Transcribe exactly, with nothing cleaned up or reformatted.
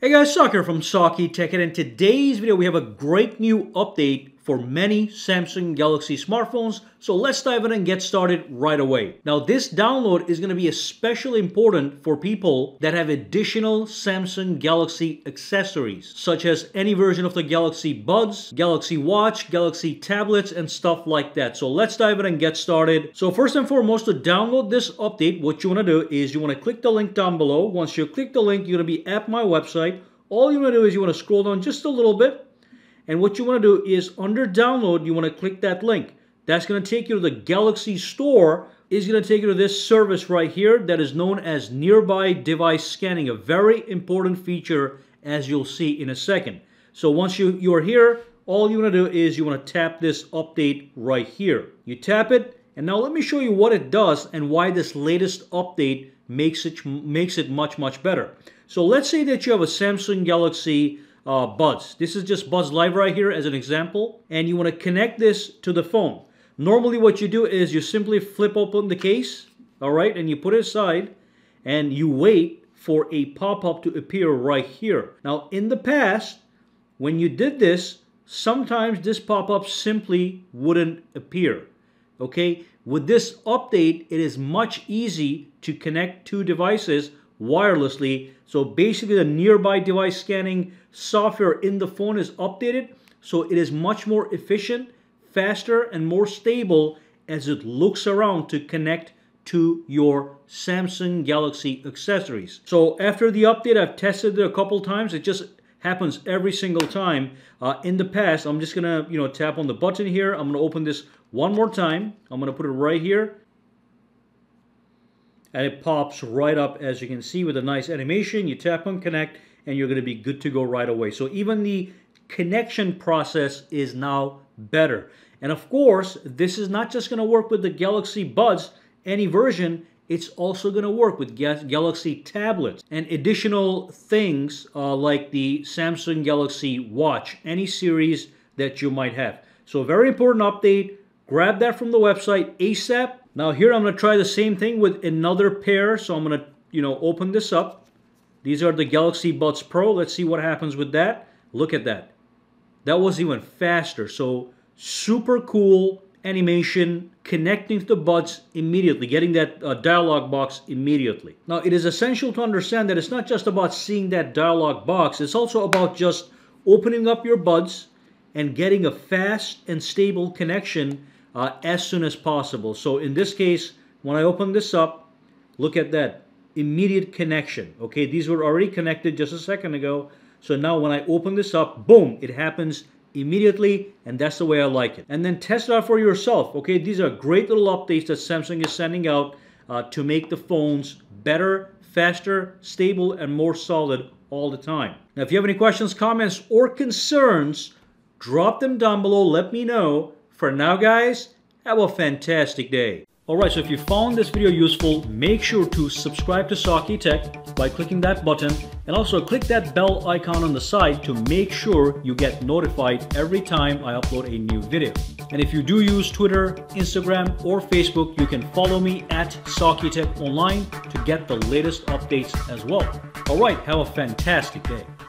Hey guys, Saki here from Saki Tech, and in today's video we have a great new update for many Samsung Galaxy smartphones, so let's dive in and get started right away. Now this download is going to be especially important for people that have additional Samsung Galaxy accessories, such as any version of the Galaxy Buds, Galaxy Watch, Galaxy Tablets, and stuff like that. So let's dive in and get started. So first and foremost, to download this update, what you want to do is you want to click the link down below. Once you click the link, you're going to be at my website. All you want to do is you want to scroll down just a little bit. And what you want to do is under download, you want to click that link. That's going to take you to the Galaxy Store. It's going to take you to this service right here that is known as Nearby Device Scanning, a very important feature as you'll see in a second. So once you, you're here, all you want to do is you want to tap this update right here. You tap it, and now let me show you what it does and why this latest update makes it, makes it much, much better. So let's say that you have a Samsung Galaxy Uh, Buds. This is just Buds Live right here as an example, and you want to connect this to the phone. Normally what you do is you simply flip open the case, all right, and you put it aside and you wait for a pop-up to appear right here. Now in the past, when you did this, sometimes this pop-up simply wouldn't appear, okay? With this update, it is much easier to connect two devices wirelessly. So basically the nearby device scanning software in the phone is updated, so it is much more efficient, faster, and more stable as it looks around to connect to your Samsung Galaxy accessories. So after the update, I've tested it a couple times. It just happens every single time. Uh, in the past, I'm just gonna you know tap on the button here. I'm gonna open this one more time. I'm gonna put it right here, and it pops right up, as you can see, with a nice animation. You tap on connect and you're going to be good to go right away. So even the connection process is now better. And of course, this is not just going to work with the Galaxy Buds, any version. It's also going to work with Galaxy Tablets and additional things uh, like the Samsung Galaxy Watch, any series that you might have. So very important update. Grab that from the website ASAP. Now here I'm going to try the same thing with another pair. So I'm going to, you know, open this up. These are the Galaxy Buds Pro. Let's see what happens with that. Look at that. That was even faster. So super cool animation, connecting to the Buds immediately, getting that uh, dialog box immediately. Now it is essential to understand that it's not just about seeing that dialog box. It's also about just opening up your Buds and getting a fast and stable connection Uh, as soon as possible. So in this case, when I open this up, look at that immediate connection. Okay, these were already connected just a second ago. So now when I open this up, boom, it happens immediately, and that's the way I like it. And then test it out for yourself. Okay, these are great little updates that Samsung is sending out uh, to make the phones better, faster, stable, and more solid all the time. Now, if you have any questions, comments, or concerns, drop them down below. Let me know. For now, guys, have a fantastic day. Alright, so if you found this video useful, make sure to subscribe to Saki Tech by clicking that button, and also click that bell icon on the side to make sure you get notified every time I upload a new video. And if you do use Twitter, Instagram, or Facebook, you can follow me at Saki Tech Online to get the latest updates as well. Alright, have a fantastic day.